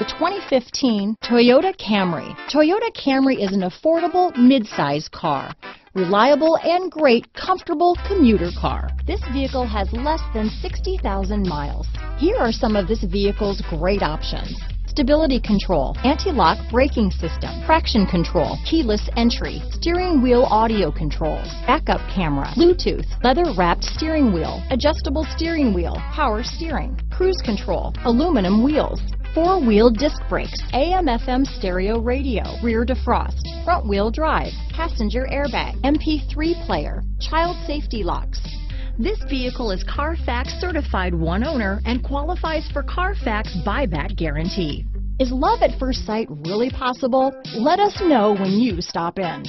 The 2015 Toyota Camry. Toyota Camry is an affordable mid-size car, reliable and great comfortable commuter car. This vehicle has less than 60,000 miles. Here are some of this vehicle's great options. Stability control, anti-lock braking system, traction control, keyless entry, steering wheel audio controls, backup camera, Bluetooth, leather-wrapped steering wheel, adjustable steering wheel, power steering, cruise control, aluminum wheels, four-wheel disc brakes, AM/FM stereo radio, rear defrost, front-wheel drive, passenger airbag, MP3 player, child safety locks. This vehicle is Carfax certified one owner and qualifies for Carfax buyback guarantee. Is love at first sight really possible? Let us know when you stop in.